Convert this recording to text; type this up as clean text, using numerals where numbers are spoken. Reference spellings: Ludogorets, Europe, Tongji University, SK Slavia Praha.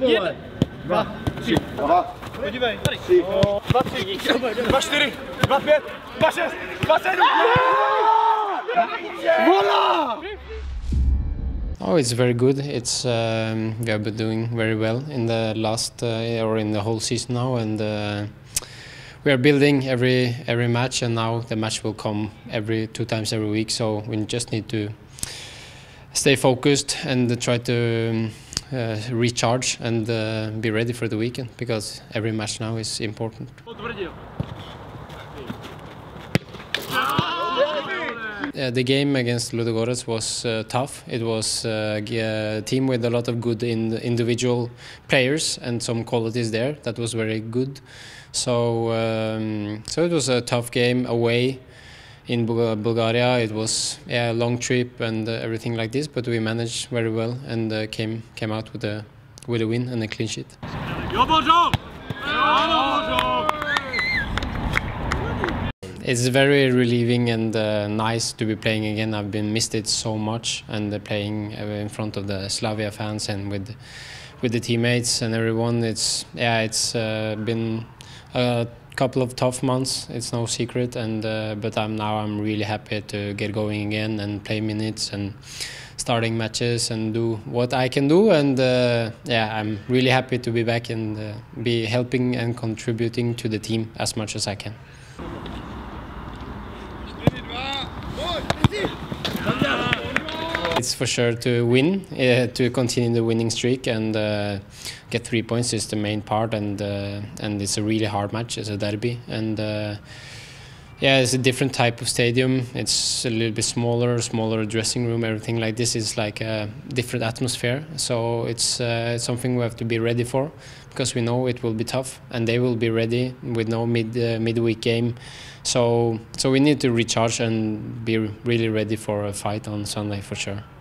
Jeden, dva, tři, dva, podívej, tady, dva, tři, dva, čtyři, dva, pět, dva, šest, dva, sedm. Oh, it's very good. It's we have been doing very well in the last or in the whole season now, and we are building every match. And now the match will come every 2 times every week. So we just need to stay focused and try to recharge and be ready for the weekend, because every match now is important. The game against Ludogorets was tough. It was a team with a lot of good individual players and some qualities there that was very good. So, so it was a tough game away in Bulgaria. It was a long trip and everything like this, but we managed very well and came out with a win and a clean sheet. It's very relieving and nice to be playing again. I've been missed it so much, and playing in front of the Slavia fans and with the teammates and everyone. It's been a couple of tough months. It's no secret, and but I'm really happy to get going again and play minutes and starting matches and do what I can do. And I'm really happy to be back and be helping and contributing to the team as much as I can. It's for sure to win, to continue the winning streak, and get 3 points is the main part. And it's a really hard match. It's a derby, and it's a different type of stadium. It's a little bit smaller dressing room. Everything like this is like a different atmosphere. So it's something we have to be ready for, because we know it will be tough, and they will be ready with no midweek game. So we need to recharge and be really ready for a fight on Sunday for sure.